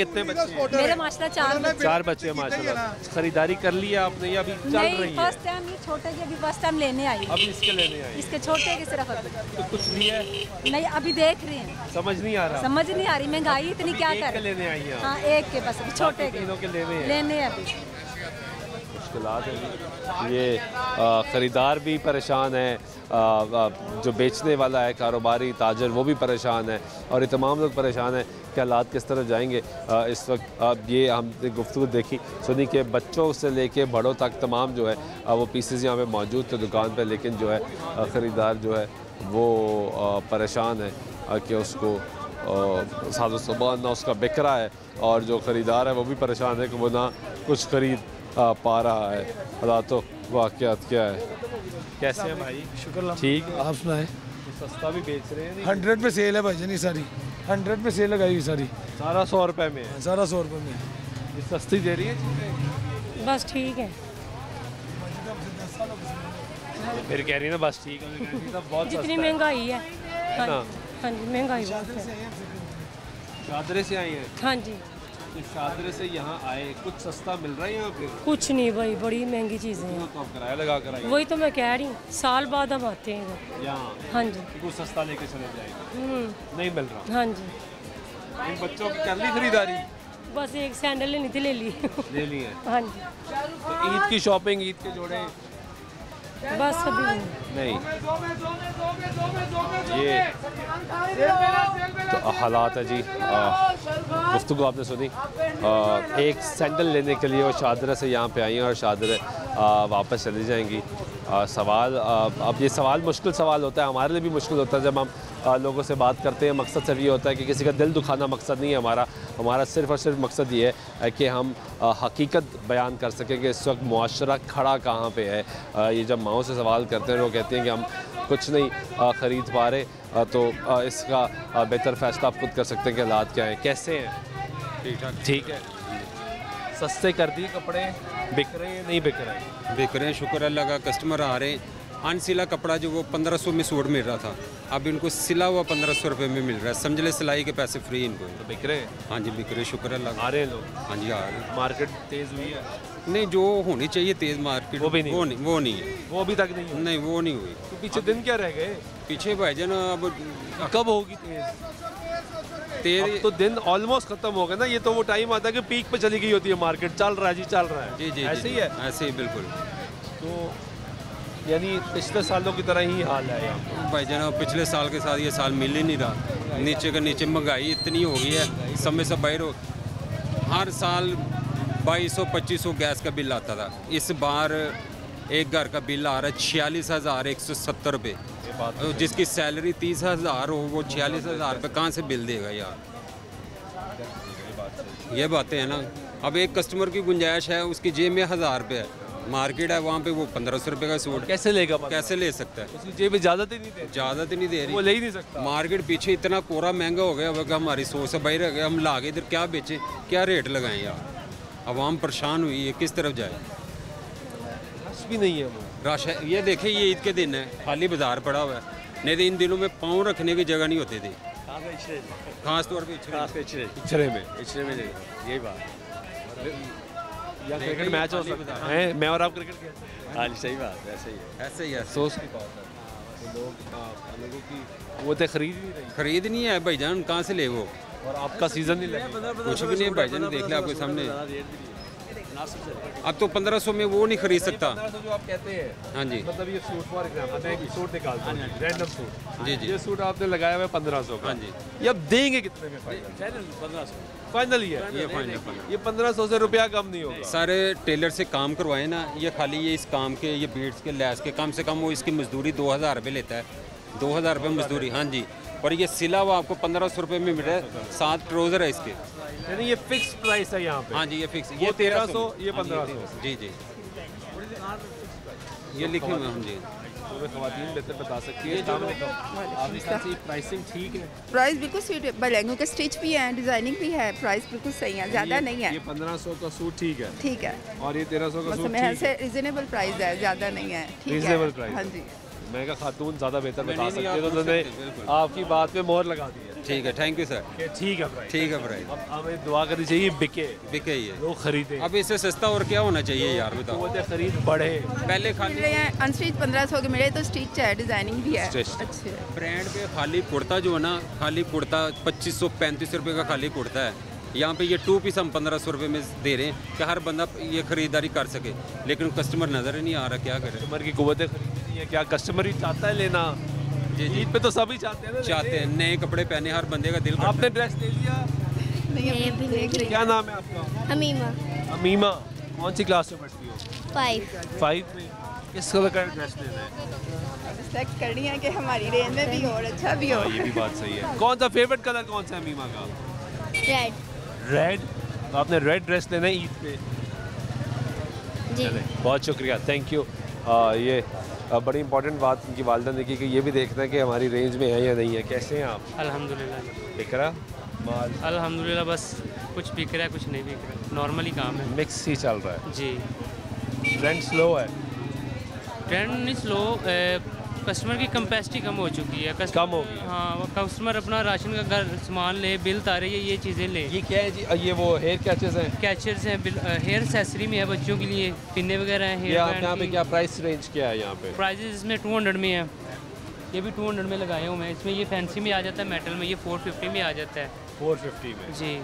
कितने बच्चे? मेरे माशाल्लाह चार चार बच्चे माशाल्लाह। खरीदारी कर ली आपने? अभी नहीं, फर्स्ट टाइम ये छोटे की अभी फर्स्ट टाइम लेने आई। अभी इसके लेने आई, इसके छोटे की सिर्फ। तो कुछ नहीं है? नहीं, अभी देख रहे हैं। समझ नहीं आ रहा, समझ नहीं आ रही महंगाई इतनी, क्या कर लेने आई है? हाँ, एक के बस, छोटे के लेने अभी ये आ, ख़रीदार भी परेशान है, आ, आ, जो बेचने वाला है कारोबारी ताजर वो भी परेशान है, और ये तमाम लोग परेशान हैं कि हालात किस तरफ जाएंगे। आ, इस वक्त अब ये हम गुफ्तगू देखी सुनी कि बच्चों से लेके बड़ों तक तमाम जो है आ, वो पीसेज यहाँ पे मौजूद थे दुकान पे, लेकिन जो है ख़रीदार जो है वो आ, परेशान है आ, कि उसको साजो सामान ना उसका बिक रहा है, और जो ख़रीदार है वो भी परेशान है कि वो ना कुछ ख़रीद आ, पा रहा है। हालात वाक़ियात क्या है? कैसे हैं भाई? शुक्र, ठीक। आप सुनाए? सस्ता भी बेच रहे हैं, हंड्रेड पे सेल है भाई जान, सारी हंड्रेड पे सेल लगाई हुई सारी, सारा सौ रुपए में है, सारा सौ रुपए में है। सस्ती दे रही है बस, ठीक है। फिर कह रही ना बस ठीक है, जितनी महंगाई है। हाँ जी, महंगाई शादरे से आई है। हाँ जी, शादरे से यहाँ आए, कुछ सस्ता मिल रहा है यहाँ पे? कुछ नहीं भाई, बड़ी महंगी चीजें हैं। तो आप किराया लगा कर आए? वही तो मैं कह रही हूँ, साल बाद हम आते हैं यहाँ। हाँ जी, कुछ सस्ता लेके चले जाएंगे, नहीं मिल रहा। हाँ जी, इन बच्चों की कर ली खरीदारी? बस एक सैंडल लेनी थी, ले ली ले ली है। हाँ जी, तो ईद की शॉपिंग, ईद के जोड़े बस अभी नहीं। ये तो हालात है जी। गुफ्तगू आपने सुनी, आ, एक सैंडल लेने के लिए वो शादरा से यहाँ पे आई हैं और शादरा वापस चली जाएंगी। आ, सवाल आ, अब ये सवाल मुश्किल सवाल होता है, हमारे लिए भी मुश्किल होता है जब हम आ, लोगों से बात करते हैं। मकसद सिर्फ ये होता है कि किसी का दिल दुखाना मकसद नहीं है हमारा, हमारा सिर्फ और सिर्फ मकसद ये है कि हम आ, हकीकत बयान कर सकें कि इस वक्त मुआशरा खड़ा कहाँ पे है। आ, ये जब माओं से सवाल करते हैं वो कहते हैं कि हम कुछ नहीं आ, ख़रीद पा रहे, आ, तो आ, इसका आ, बेहतर फैसला आप खुद कर सकते हैं कि हालात क्या हैं। कैसे हैं? ठीक ठाक। ठीक है, सस्ते कर दिए कपड़े? बिक रहे हैं नहीं बिक रहे हैं? बिक रहे हैं, शुक्र अल्लाह का, कस्टमर आ रहे हैं। अनसिला कपड़ा जो वो पंद्रह सौ में सूट मिल रहा था, अब इनको सिला हुआ पंद्रह सौ रुपये में मिल रहा है, समझ ले सिलाई के पैसे फ्री इनको। तो बिक रहे हैं? हाँ जी बिक रहे, शुक्र अल्लाह। आ रहे हैं लोग? हाँ जी आ रहे हैं। मार्केट तेज़ हुई है? नहीं, जो होनी चाहिए तेज़ मार्केट वो भी नहीं, वो नहीं, वो नहीं है, वो अभी तक नहीं हुई। नहीं वो नहीं हुई तो पीछे दिन क्या रह गए? पीछे भाई जान अब कब होगी तेज़? तेज़ तो दिन ऑलमोस्ट ख़त्म हो गया ना, ये तो वो टाइम आता है कि पीक पर चली गई होती है मार्केट। चल रहा है जी, चल रहा है जी जी, ऐसे ही है, ऐसे ही बिल्कुल। तो यानी पिछले सालों की तरह ही हाल है यहाँ भाई जनाब, पिछले साल के साथ ये साल मिल ही नहीं रहा। नीचे का नीचे महंगाई इतनी हो गई है, समय से बाहर हो। हर साल बाईस सौ पच्चीस सौ गैस का बिल आता था, इस बार एक घर का बिल आ रहा है छियालीस हज़ार एक सौ सत्तर रुपये, जिसकी सैलरी तीस हज़ार हो वो छियालीस हज़ार रुपये कहाँ से बिल देगा यार? ये बातें हैं ना। अब एक कस्टमर की गुंजाइश है, उसकी जेब में हज़ार रुपये है, मार्केट है वहाँ पे, वो पंद्रह सौ रुपये का सूट कैसे लेगा? कैसे ले सकता है? उसकी जेब इजाज़त ही नहीं दे इजाज़त ही नहीं दे रही, वो ले ही नहीं सकता। मार्केट पीछे इतना कोरा महंगा हो गया अब कि हमारी सोच से बाहर रह गया। हम ला के इधर क्या बेचें, क्या रेट लगाएं यार? आवाम परेशान हुई है, किस तरफ जाए? रश भी नहीं है, रश है। ये देखें, ये ईद के दिन है, खाली बाज़ार पड़ा हुआ है, नहीं तो इन दिनों में पाँव रखने की जगह नहीं होती थी, खास तौर पर इछरे में। इछरे में यही बात या क्रिकेट मैच हो सकता है, मैं और आप क्रिकेट खेलते हैं। हाँ सही बात है, ऐसे ही है, ऐसे ही है। सोच की बात है, लोग लोगों की वो तो खरीद नहीं रही, खरीद नहीं है भाई जान, कहाँ से ले वो? और आपका सीज़न नहीं लगा कुछ भी नहीं भाई जान, देख लिया आपके सामने। अब तो पंद्रह सौ में वो नहीं खरीद सकता जो आप कहते हैं। हाँ जी, मतलब ये सूट फॉर एग्जांपल, सूट निकालते हैं रैंडम सूट, जी जी, ये सूट आपने लगाया हुआ है पंद्रह सौ का। हाँ जी, ये अब देंगे कितने में? पंद्रह सौ फाइनल ही है ये, फाइनल ये पंद्रह सौ से रुपया कम नहीं होगा। सारे टेलर से काम करवाए ना, ये खाली ये इस काम के, ये बीड्स के, लैस के, कम से कम वो इसकी मजदूरी दो हज़ार रुपये लेता है, दो हज़ार रुपये मजदूरी। हाँ जी, और ये सिला हुआ आपको पंद्रह सौ रुपये में मिल रहा है, सात ट्राउज़र है इसके, यानी ये फिक्स प्राइस है यहाँ पे। हाँ जी ये फिक्स, ये तेरह सौ, ये पंद्रह सौ। जी जी ये लिखे हुए। हम जी खवातीन बेहतर बता सकती है आपके साथ ये प्राइसिंग ठीक है? प्राइस बिल्कुल सूट, लहंगों के स्टिच भी है, डिजाइनिंग भी है, प्राइस बिल्कुल सही है, ज़्यादा नहीं है। ये पंद्रह सौ का सूट ठीक है, ठीक है, और ये तेरह सौ का सूट ठीक है, रिजनेबल प्राइस है, ज़्यादा नहीं है, ठीक है। हाँ जी, मैं कहा खातून ज़्यादा बेहतर बता सकती है, तो उन्होंने आपकी बात पे मोहर लगा दी है। ठीक है, थैंक यू सर। ठीक है ठीक है भाई, हमें दुआ करनी चाहिए बिके बिके ये लोग खरीदे। अब इससे सस्ता और क्या होना चाहिए यार, बताओ। खरीद बढ़े, पहले खाली अनस्टिच पंद्रह सौ के मिले तो स्टिच है, डिजाइनिंग भी है अच्छे ब्रांड पे। खाली कुर्ता जो है ना, खाली कुर्ता पच्चीस सौ पैंतीस रुपये का खाली कुर्ता है। यहाँ पे ये टू पीस हम पंद्रह सौ रुपये में दे रहे हैं कि हर बंदा ये खरीदारी कर सके, लेकिन कस्टमर नज़र ही नहीं आ रहा। क्या करें, कस्टमर की कुव्वत खरीदनी है क्या, कस्टमर ही चाहता है लेना। जी जी, ईद पे तो सभी चाहते हैं ना, चाहते हैं नए कपड़े पहने, हर बंदे का दिल। आपने ड्रेस ले लिया? नहीं। क्या नाम है आपका? हमीमा। हमीमा कौन सी क्लास में पढ़ती हो? फाइव। फाइव में किस कलर का ड्रेस लेना है? सेलेक्ट करनी है कि हमारी रेंज में भी और अच्छा भी हो। ये भी बात सही है। कौन सा फेवरेट कलर कौन सा है हमीमा का? रेड। रेड। तो आपने रेड ड्रेस लेना है ईद पे जी। बहुत शुक्रिया, थैंक यू। आ, ये आ, बड़ी इंपॉर्टेंट बात उनकी वालदा ने की कि ये भी देखना है कि हमारी रेंज में है या नहीं है। कैसे हैं आप? अल्हम्दुलिल्लाह। बिक रहा माल? अल्हम्दुलिल्लाह, बस कुछ बिक रहा है कुछ नहीं बिक रहा, नॉर्मली काम है, मिक्स ही चल रहा है जी। ट्रेंड स्लो है? ट्रेंड नहीं स्लो, कस्टमर की कैपेसिटी कम हो चुकी है। कम हो गई? हाँ, कस्टमर अपना राशन का घर सामान ले, बिल तारे ये ये चीज़ें ले। ये क्या है जी? ये वो हेयर कैचर्स हैं? कैचर्स हैं, हेयर एक्सेसरी में है बच्चों के लिए, पिन्ने वगैरह हैं। यहाँ पे क्या प्राइस रेंज क्या है? यहाँ पे प्राइसेस इसमें टू हंड्रेड में है, ये भी टू हंड्रेड में लगाया हूँ मैं। इसमें ये फैंसी में आ जाता है, मेटल में ये फोर फिफ्टी में आ जाता है। फोर फिफ्टी में जी,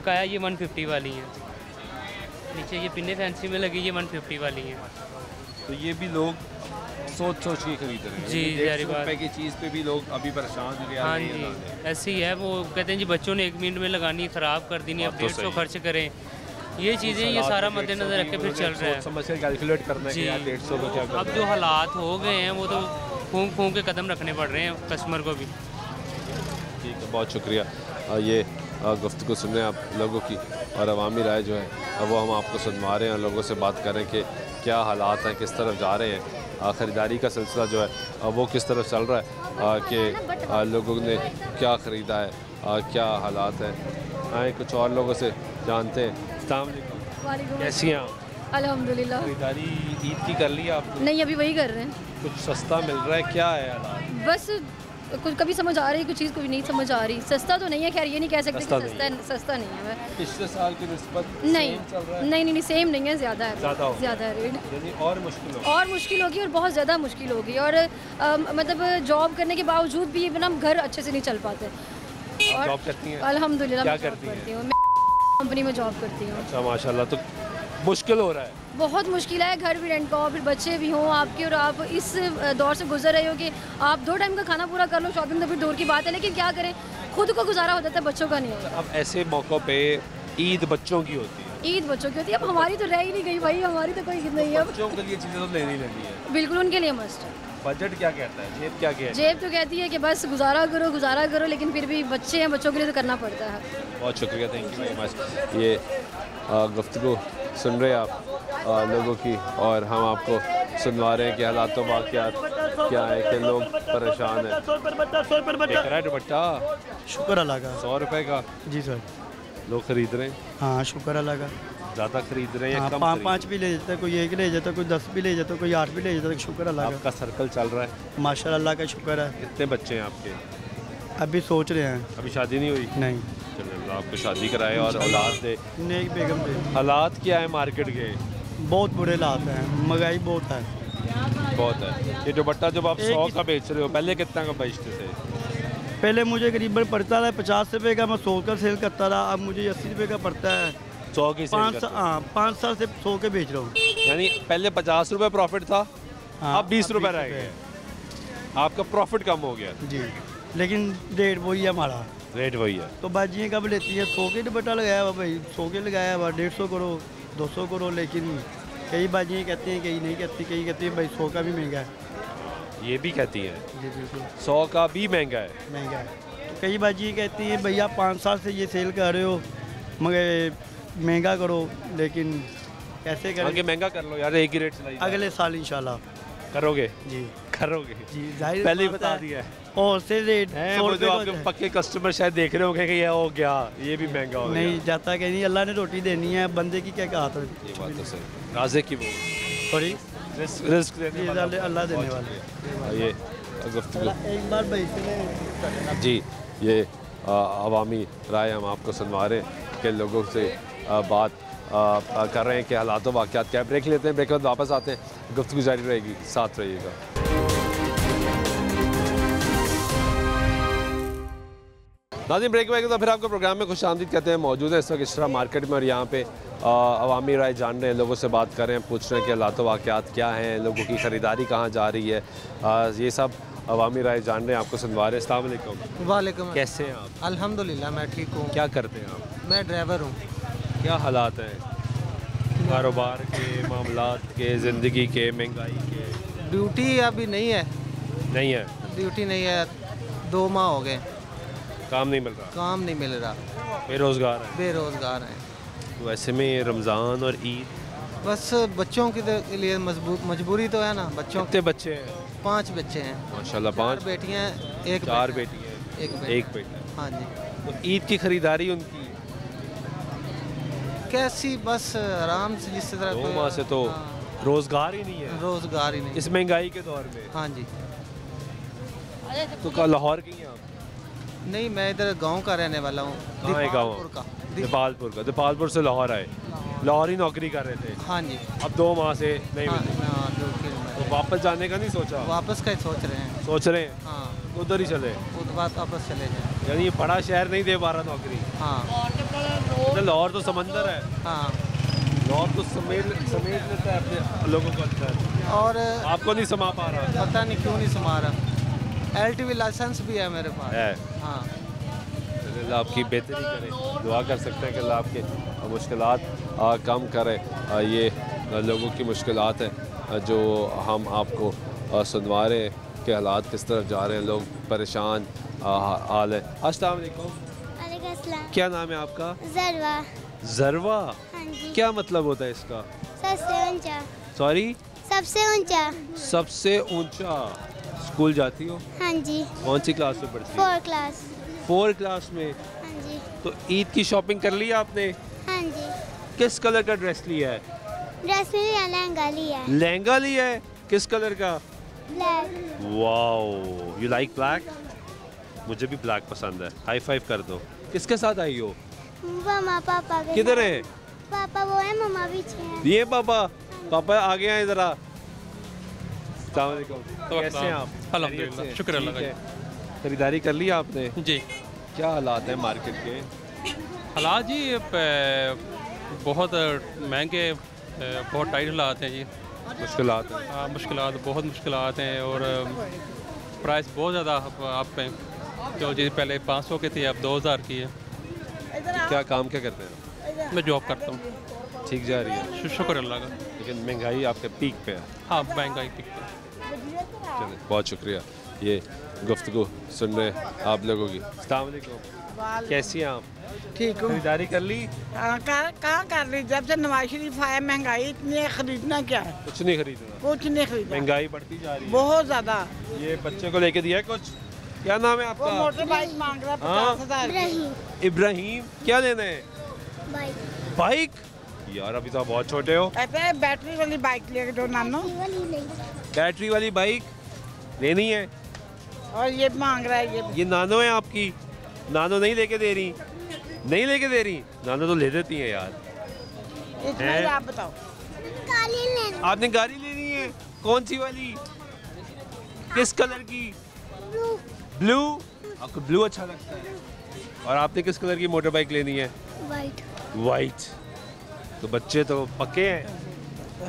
बकाया ये वन फिफ्टी वाली है। नीचे ये पिन्ने फैंसी में लगी, ये वन फिफ्टी वाली है। तो ये भी लोग सोच सोच के खरीद रहे हैं जी। डेढ़ सौ रुपए की चीज़ पे भी लोग अभी परेशान हो गए। हाँ जी, ऐसी है। वो कहते हैं जी बच्चों ने एक मिनट में लगानी, ख़राब कर देनी, अब डेढ़ सौ खर्च करें। ये चीज़ें ये सारा मद्देनजर रख के फिर चल रहा है, समझ कर कैलकुलेट करना जी। डेढ़ सौ का अब जो हालात हो गए हैं वो तो फूंक फूंक के कदम रखने पड़ रहे हैं कस्टमर को भी। ठीक है, बहुत शुक्रिया। ये गुफ्तगू सुनने आप लोगों की, और अवामी राय जो है वो हम आपको सुनवा रहे हैं और लोगों से बात कर रहे हैं कि क्या हालात हैं, किस तरफ जा रहे हैं, ख़रीदारी का सिलसिला जो है वो किस तरफ चल रहा है, कि लोगों ने क्या ख़रीदा है, क्या हालात हैं। आए कुछ और लोगों से जानते हैं। अस्सलाम वालेकुम, कैसी हैं आप? अल्हम्दुलिल्लाह। ख़रीदारी ईद की कर ली आपने? नहीं, अभी वही कर रहे हैं। कुछ सस्ता मिल रहा है, क्या है हालात? बस कुछ कभी समझ आ रही कुछ चीज़, कभी नहीं समझ आ रही। सस्ता तो नहीं है, खैर ये नहीं कह सकते सस्ता नहीं है। सस्ता नहीं है पिछले साल की निस्बत? नहीं नहीं नहीं, सेम नहीं है, ज़्यादा है, ज़्यादा है रेट। और मुश्किल होगी और मुश्किल होगी और बहुत ज़्यादा मुश्किल होगी। और आ, मतलब जॉब करने के बावजूद भी ना हम घर अच्छे से नहीं चल पाते। जॉब करती हैं? अल्हम्दुलिल्लाह। क्या करती हूँ? कंपनी में जॉब करती हूँ। अच्छा, माशाल्लाह। तो मुश्किल हो रहा है? बहुत मुश्किल है, घर भी रेंट पाओ, फिर बच्चे भी हों आपके, और आप इस दौर से गुजर रहे हो कि आप दो टाइम का खाना पूरा कर लो। शॉपिंग तो फिर दूर की बात है, लेकिन क्या करें, खुद को गुजारा हो जाता है, बच्चों का नहीं होता। अब ऐसे मौक़ों पे ईद बच्चों की होती है? ईद बच्चों की होती है। अब हमारी तो रह ही नहीं गई भाई, हमारी तो कोई नहीं है। बच्चों के लिए चीज़ें तो लेनी लेनी है, बिल्कुल उनके लिए मस्ट है। बजट क्या कहता है, जेब क्या कहती है? जेब तो कहती है कि बस गुजारा करो गुजारा करो, लेकिन फिर भी बच्चे हैं, बच्चों के लिए तो करना पड़ता है। बहुत शुक्रिया, थैंक यू वेरी मच। ये गुफ्तगू सुन रहे आप आ, लोगों की, और हम आपको सुनवा रहे हैं कि हालातों वाक़ियात क्या है, कि लोग परेशान हैं। दुपट्टा शुक्र अल्लाह का सौ रुपये का जी सर, लोग ख़रीद रहे हैं। हाँ शुक्र अल्लाह का। ज़्यादा खरीद रहे हैं? हाँ, पाँच पाँच भी ले जाता है, कोई एक ले जाता है, कोई दस भी ले जाता है, कोई आठ भी ले जाता है। शुक्र अल्लाह का। आपका सर्कल चल रहा है? माशाल्लाह का शुक्र है। कितने बच्चे हैं आपके? अभी सोच रहे हैं, अभी शादी नहीं हुई? नहीं। चलो आपको शादी कराए और औलाद दे, नेक बेगम दे। हालात क्या है मार्केट के? बहुत बुरे हालात हैं, महंगाई बहुत है, बहुत है। ये दुपट्टा जब आप सौ का बेच रहे हो, पहले कितना का बेचते थे? पहले मुझे करीबन पड़ता था पचास रुपये का, मैं सौ का सेल करता था। अब मुझे अस्सी रुपये का पड़ता है। सौ की पाँच साल? हाँ, पाँच साल से सौ के बेच रहा हूँ। यानी पहले पचास रुपये प्रॉफिट था, हाँ, अब बीस रुपये रह गए, आपका प्रॉफिट कम हो गया जी। लेकिन रेट वही है, हमारा रेट वही है। तो बाजियाँ कब लेती है? सौ के दुपट्टा लगाया हुआ भाई, सौ के लगाया हुआ, डेढ़ सौ करो, दो सौ करो। लेकिन कई बाजियाँ कहती हैं, कई नहीं कहती, कई कहती है भाई सौ का भी महंगा है, ये भी कहती है जी बिल्कुल, सौ का भी महंगा है। महंगा है। कई बाजियाँ कहती हैं भैया पाँच साल से ये सेल कर रहे हो, मगर महंगा करो। लेकिन कैसे करें? आगे महंगा कर लो यार, एक ही रेट चलाई अगले साल इंशाल्लाह। करोगे जी? करोगे जी, जाहिर पहले ही बता दिया है। और से रेट है वो जो आपके पक्के कस्टमर शायद देख रहे होंगे कि ये हो गया, ये भी महंगा हो गया। नहीं जाता कि नहीं, अल्लाह ने रोटी देनी है, बंदे की क्या कहा था? ये बात तो सही, राज़े की बोल सॉरी रिस्क अल्लाह देने वाले। ये एक बार भाई जी ये अवामी राय हम आपको सुनवा रहे हैं कि लोगों से बात कर रहे हैं कि हालात और वाक़ियात क्या। ब्रेक लेते हैं, ब्रेक के बाद वापस आते हैं, गुफ्तगू जारी रहेगी, साथ रहिएगा। नाज़रीन ब्रेक में तो फिर आपको प्रोग्राम में खुश आमदीद कहते हैं। मौजूद है इस वक्त इशरा मार्केट में और यहाँ पे अवामी राय जान रहे हैं, लोगों से बात कर रहे हैं, पूछ रहे हैं कि हालात वाक़ियात क्या हैं, लोगों की ख़रीदारी कहाँ जा रही है, आ, ये सब अवामी राय जान रहे हैं, आपको सुनवा रहे हैं। अस्सलाम वालेकुम। वालेकुम। कैसे हैं आप? अल्हम्दुलिल्लाह मैं ठीक हूँ। क्या करते हैं आप? मैं ड्राइवर हूँ। क्या हालात हैं कारोबार के, मामला के, ज़िंदगी के, महंगाई के? ड्यूटी अभी नहीं है। नहीं है ड्यूटी? नहीं है, दो माह हो गए। काम नहीं मिल रहा? काम नहीं मिल रहा। बेरोज़गार है? बेरोज़गार है। तो ऐसे में रमज़ान और ईद बस बच्चों के लिए मजबूरी तो है ना। बच्चों कितने बच्चे हैं? पांच बच्चे हैं माशाल्लाह। पांच बेटियाँ हैं? एक चार बेटियाँ हैं, एक बेटा, एक बेटा। हाँ जी। तो ईद की ख़रीदारी उनकी कैसी? बस आराम से, जिस तरह दो माह से तो रोज़गार ही नहीं है। रोज़गार ही नहीं इस महंगाई के दौर में? हाँ जी। तो क्या लाहौर की हैं आप? नहीं, मैं इधर गांव का रहने वाला हूँ। दिपालपुर का? दिपालपुर का। दिपालपुर से लाहौर आए? लाहौर ही नौकरी कर रहे थे? हाँ जी। अब दो माह से नहीं मिल रही? हाँ, तो वापस जाने का नहीं सोचा? वापस का ही सोच रहे हैं। सोच रहे हैं? हाँ, उधर ही चले, उधर वापस चले जाए। यानी ये बड़ा शहर नहीं दे पा रहा नौकरी? हाँ, लाहौर तो समंदर है। हाँ, लाहौर तो समेट समेट लेता है अपने लोगों को अंदर। और आपको नहीं समा पा रहा? पता नहीं क्यों नहीं समा रहा। एलटीवी लाइसेंस भी है मेरे पास है। हाँ, अल्लाह आपकी बेहतरी करे, दुआ कर सकते हैं कि अल्लाह आपके मुश्किलात कम करे। ये लोगों की मुश्किलात हैं जो हम आपको सुनवा रहे हैं कि हालात किस तरफ जा रहे हैं, लोग परेशान हाल है। अस्सलाम वालेकुम। क्या नाम है आपका? जरवा। जरवा? हाँ जी। क्या मतलब होता है इसका? सबसे ऊंचा। सॉरी? सबसे ऊंचा। सबसे ऊंचा। स्कूल जाती हो? हाँ जी। कौन सी क्लास में पढ़ती हो? Four class. फोर क्लास में? हाँ जी। तो ईद की शॉपिंग कर ली आपने? हाँ जी। किस कलर का ड्रेस लिया है? ड्रेस नहीं लिया, लहंगा लिया है। लहंगा लिया है? किस कलर का? Black. Wow, you like black? मुझे भी ब्लैक पसंद है। हाई फाइव कर दो। किसके साथ आई हो? मम्मा पापा। किधर है पापा? वो है, मम्मा पीछे हैं। ये पापा? पापा आगे आए जरा। तो कैसे हैं आप? अल्हम्दुलिल्लाह, शुक्र अल्लाह का। खरीदारी कर ली आपने? जी। क्या हालात हैं मार्केट के? हालात जी बहुत महंगे, बहुत टाइट हालात हैं जी। मुश्किलात? हाँ, मुश्किलात, बहुत मुश्किलात हैं। और प्राइस बहुत ज़्यादा आप पे जो जी पहले पाँच सौ के थे, अब दो हज़ार की है। क्या काम क्या करते हैं? मैं जॉब करता हूँ। ठीक जा रही है? शुक्र अल्लाह का। लेकिन महंगाई आपके पीक पे है? हाँ, महंगाई पीक पे। बहुत शुक्रिया। ये गुफ्तगू सुन रहे हैं आप लोगों की। अस्सलाम वालेकुम। कैसी हैं आप? ठीक हूँ। खरीदारी कर ली? कहाँ कर ली, जब से नवाज शरीफ आया महंगाई इतनी है, खरीदना क्या है? कुछ नहीं खरीदना। कुछ नहीं खरीदना, महंगाई बढ़ती जा रही है बहुत ज़्यादा। ये बच्चे को लेके दिया कुछ? क्या नाम है आपका? मोटरबाइक मांग रहा है पचास हजार। इब्राहिम। क्या लेना है? बाइक। यार अभी तो आप बहुत छोटे हो। कहते हैं बैटरी वाली बाइक ले दो नानो। बैटरी वाली बाइक लेनी है और ये मांग रहा है। ये ये नानो है आपकी? नानो नहीं लेके दे रही? नहीं लेके दे रही? नानो तो ले देती है यार। इतना है? आप बताओ। गाड़ी लेनी। आपने गाड़ी लेनी है? कौन सी वाली, किस कलर की? ब्लू। ब्लू? आपको ब्लू अच्छा लगता है। और आपने किस कलर की मोटर बाइक लेनी है? वाइट। वाइट। तो बच्चे तो पक्के हैं।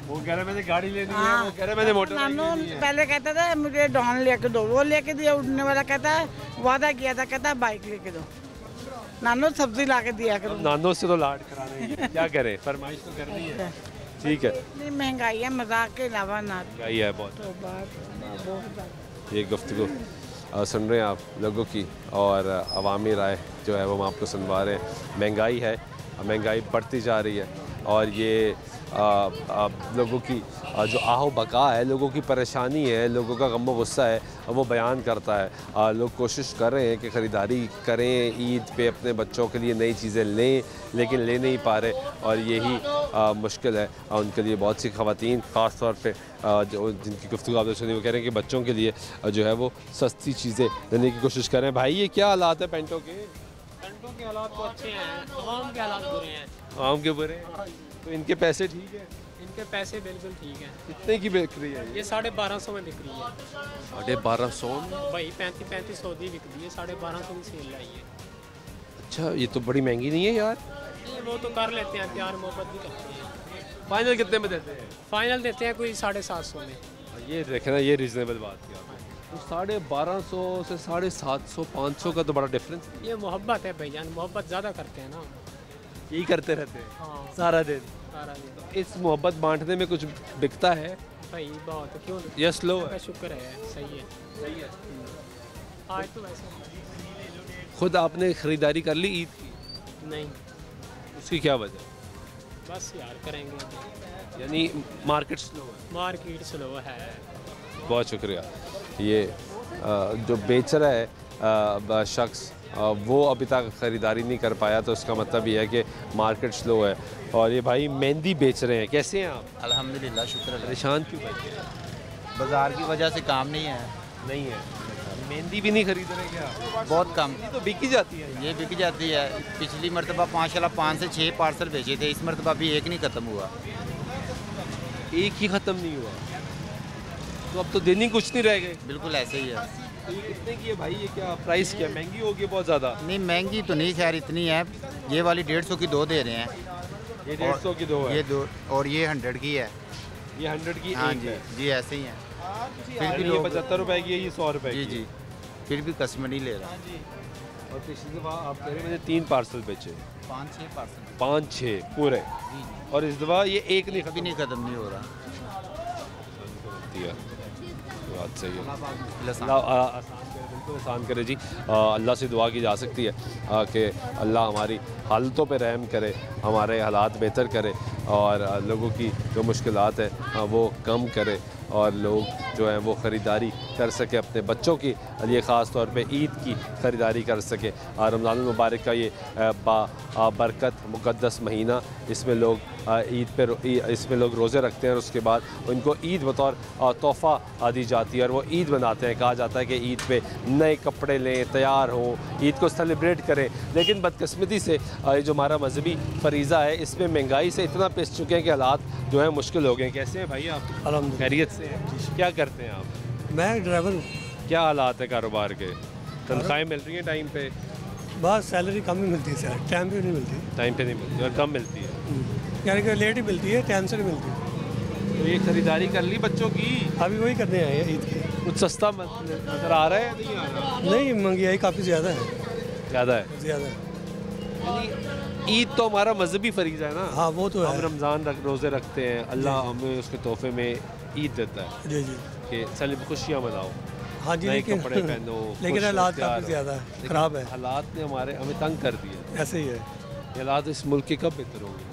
वो कह रहे मैंने गाड़ी लेनी है, वो कह रहे मैंने मोटर लेनी है। पहले कहता था मुझे डॉन लेके दो, वो लेके दिया। उड़ने वाला कहता है वादा किया था, कहता बाइक लेके दो। नानो सब्जी ला के दिया करो। नानो से तो लाड कराने क्या करे, फरमाइश तो करनी है। ठीक है। इतनी महंगाई है, मजाक के अलावा ना है बहुत। ये गुफ्तगू सुन रहे हैं आप लोगों की और अवामी राय जो है वो हम आपको सुनवा रहे हैं। महंगाई है, महंगाई बढ़ती जा रही है और ये आ, आ, लोगों की आ, जो आहो बका है, लोगों की परेशानी है, लोगों का गम व गुस्सा है, वो बयान करता है। आ, लोग कोशिश कर रहे हैं कि ख़रीदारी करें ईद पे, अपने बच्चों के लिए नई चीज़ें लें, लेकिन ले नहीं पा रहे और यही आ, मुश्किल है आ, उनके लिए। बहुत सी ख़वातीन ख़ास तौर पे आ, जो जिनकी गुफ्तगू आप सुनी, वो कह रहे हैं कि बच्चों के लिए जो है वो सस्ती चीज़ें लेने की कोशिश करें। भाई ये क्या हालात है पैंटों के? पैंटों के हालात तो अच्छे हैं, तमाम के हालात बुरे हैं। तमाम के बुरे हैं, तो इनके पैसे ठीक है? इनके पैसे बिल्कुल ठीक है। कितने की बिक रही है? ये साढ़े बारह सौ में बिक रही है। साढ़े बारह सौ भाई, पैंतीस पैंतीस सौ दी बिक रही है, साढ़े बारह सौ में सेल आई है। अच्छा, ये तो बड़ी महंगी नहीं है यार। ये वो तो कर लेते हैं, प्यार मोहब्बत भी करते हैं। फाइनल कितने में देते हैं? फाइनल देते हैं कोई साढ़े सात सौ में। ये देखना, ये रिजनेबल बात है। तो साढ़े बारह सौ से साढ़े सात सौ पाँच सौ का तो बड़ा डिफरेंस। ये मोहब्बत है भाईजान, मोहब्बत ज़्यादा करते हैं ना, यही करते रहते हैं। हाँ। सारा दिन सारा दिन तो इस मोहब्बत बांटने में कुछ बिकता है भाई, बहुत क्यों नहीं? यस लो है, शुक्र है, सही है सही है। आज तो वैसे खुद आपने ख़रीदारी कर ली ईद की? नहीं। उसकी क्या वजह? बस यार करेंगे, यानी मार्केट स्लो है। मार्केट स्लो है। बहुत शुक्रिया। ये आ, जो बेच रहा है शख्स वो अभी तक ख़रीदारी नहीं कर पाया, तो उसका मतलब ये है कि मार्केट स्लो है। और ये भाई मेहंदी बेच रहे हैं, कैसे हैं आप? अल्हम्दुलिल्लाह, शुक्र। परेशान क्यों बैठे हैं? बाज़ार की वजह से काम नहीं है। नहीं है, मेहंदी भी नहीं खरीद रहे क्या? बहुत कम। ये तो बिकी जाती है। ये बिकी जाती है। पिछली मरतबा माशाल्लाह पाँच से छः पार्सल बेचे थे, इस मरतबा भी एक नहीं ख़त्म हुआ। एक ही ख़त्म नहीं हुआ, तो अब तो दिन ही कुछ नहीं रह गए। बिल्कुल ऐसे ही है। तो ये कितने की है भाई? ये क्या प्राइस क्या महंगी होगी? बहुत ज़्यादा नहीं महंगी तो नहीं खैर, इतनी है। ये वाली डेढ़ सौ की दो दे रहे हैं। ये डेढ़ सौ की दो है। ये दो और ये हंड्रेड की है। ये हंड्रेड की? हाँ जी जी, ऐसे ही है। फिर भी लोग पचहत्तर रुपये की है, ये सौ रुपये की। जी जी, फिर भी कस्टमर नहीं ले रहा। और पिछली दफ़ा आप कह रहे मैंने तीन पार्सल बेचे, पाँच छः पार्सल, पाँच छः पूरे, और इस दफ़ा ये एक नहीं कभी नहीं ख़त्म नहीं हो रहा। बात सही है, बिल्कुल आसान करे जी। अल्लाह से दुआ की जा सकती है कि अल्लाह हमारी हालतों पे रहम करे, हमारे हालात बेहतर करे और लोगों की जो मुश्किलात है वो कम करे और लोग जो है वो ख़रीदारी कर सके, अपने बच्चों की लिए ख़ास तौर पे ईद की ख़रीदारी कर सके। और रमज़ानुल मुबारक का ये बाबरकत मुक़द्दस महीना, इसमें लोग ईद पे इसमें लोग रोज़े रखते हैं और उसके बाद उनको ईद बतौर तोहफ़ा दी जाती है और वो ईद मनाते हैं। कहा जाता है कि ईद पे नए कपड़े लें, तैयार हों, ईद को सेलिब्रेट करें। लेकिन बदकिस्मती से जो हमारा मजहबी फरीज़ा है इसमें महंगाई से इतना पिस चुके हैं कि हालात जो है मुश्किल हो गए। कैसे हैं भाई आप? अल्हम्दुलिल्लाह, खैरियत से हैं? क्या करते हैं आप? मैं ड्राइवर हूँ। क्या हालात है कारोबार के? तनख्वाहें मिल रही हैं टाइम पे? बस सैलरी कम ही मिलती है सर, टाइम पे नहीं मिलती। टाइम पे नहीं मिलती और कम मिलती है, यानी कि लेट ही मिलती है, टाइम से नहीं मिलती। तो ये ख़रीदारी कर ली बच्चों की? अभी वही करने आए हैं ईद की। कुछ सस्ता नज़र आ रहा है? नहीं आ रहा, नहीं, महंगाई काफ़ी ज़्यादा है। ज़्यादा है? ज़्यादा है। ईद तो हमारा मजहबी फरीज़ा है ना। हाँ वो तो है। हम रमज़ान रख रोज़े रखते हैं, अल्लाह हमें उसके तोहफे में ईद देता है। जी जी, कि सलीब खुशियाँ मनाओ। हाँ जी, लेकिन कपड़े पहनो। लेकिन हालात काफ़ी ज़्यादा ख़राब है। हालात ने हमारे हमें तंग कर दिया। ऐसे ही है हालात इस मुल्क के। कब बेहतर होंगे?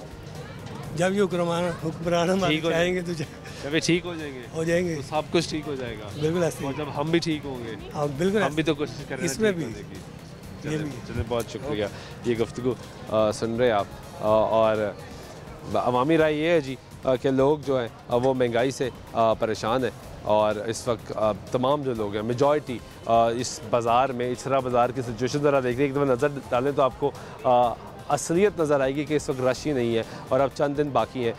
जब ये हुक्मरान आएंगे तो जब ये ठीक हो जाएंगे हो जाएंगे तो सब कुछ ठीक हो जाएगा। बिल्कुल ऐसे, और जब हम भी ठीक होंगे। हाँ बिल्कुल, हम भी तो कोशिश करेंगे इसमें भी। चलिए बहुत शुक्रिया, ये गुफ्तगू सुन रहे आप। आ, और अवामी राय ये है जी कि लोग जो हैं वो महंगाई से परेशान हैं और इस वक्त तमाम जो लोग हैं मेजॉरिटी इस बाज़ार में इचरा बाज़ार की सिचुएशन ज़रा देख रही है। एक दफ़ा नज़र डालें तो आपको आ, असलियत नज़र आएगी कि इस वक्त रश ही नहीं है। और अब चंद दिन बाकी हैं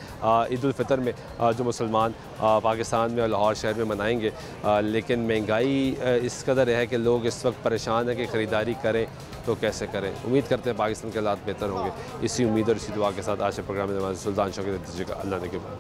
ईदालफ़ितर में आ, जो मुसलमान आ, पाकिस्तान में और लाहौर शहर में मनाएंगे। आ, लेकिन महंगाई इस कदर है कि लोग इस वक्त परेशान हैं कि ख़रीदारी करें तो कैसे करें। उम्मीद करते हैं पाकिस्तान के हालात बेहतर होंगे। इसी उम्मीद और इसी दुआ के साथ आज के प्रोग्राम में सुल्तान शाह के अल्लाह ने के बाद।